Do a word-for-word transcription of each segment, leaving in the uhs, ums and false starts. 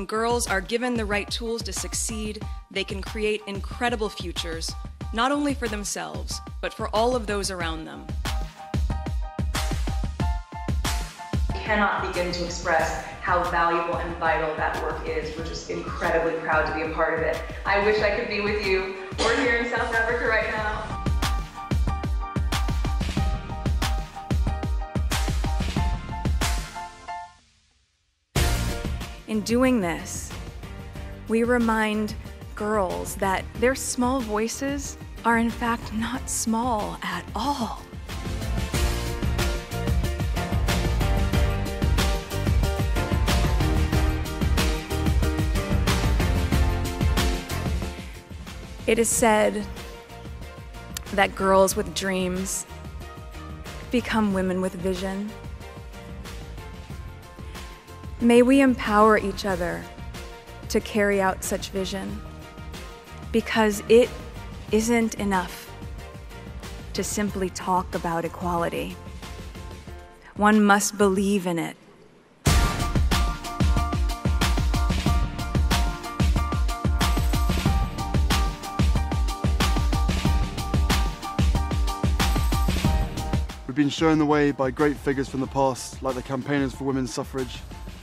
young girls are given the right tools to succeed, they can create incredible futures, not only for themselves, but for all of those around them. I cannot begin to express how valuable and vital that work is. We're just incredibly proud to be a part of it. I wish I could be with you. We're here in South Africa right now. In doing this, we remind girls that their small voices are in fact not small at all. It is said that girls with dreams become women with vision. May we empower each other to carry out such vision, because it isn't enough to simply talk about equality. One must believe in it. We've been shown the way by great figures from the past, like the campaigners for women's suffrage,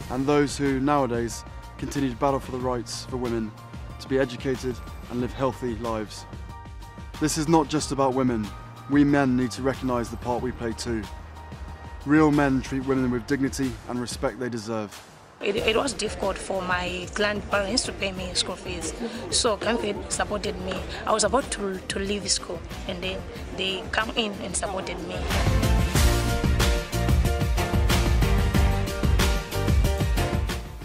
and those who, nowadays, continue to battle for the rights for women to be educated and live healthy lives. This is not just about women. We men need to recognise the part we play too. Real men treat women with dignity and respect they deserve. It, it was difficult for my grandparents to pay me school fees, so CAMFED supported me. I was about to, to leave school, and then they come in and supported me.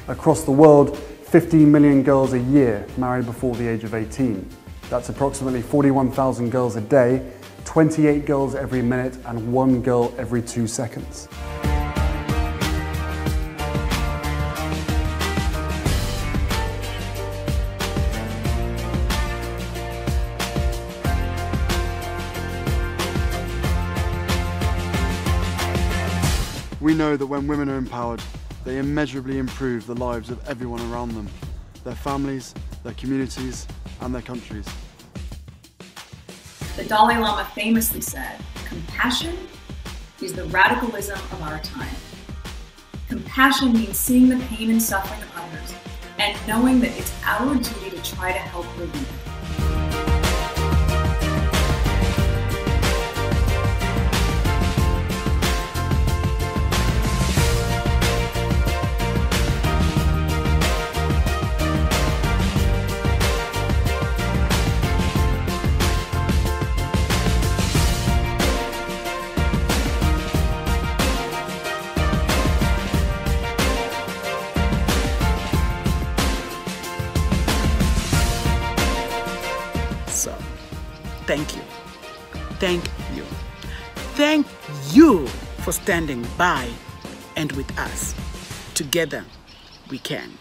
Across the world, fifteen million girls a year marry before the age of eighteen. That's approximately forty-one thousand girls a day, twenty-eight girls every minute, and one girl every two seconds. We know that when women are empowered, they immeasurably improve the lives of everyone around them, their families, their communities, and their countries. The Dalai Lama famously said, "Compassion is the radicalism of our time." Compassion means seeing the pain and suffering of others and knowing that it's our duty to try to help relieve it. So, thank you, thank you, thank you for standing by and with us. Together we can.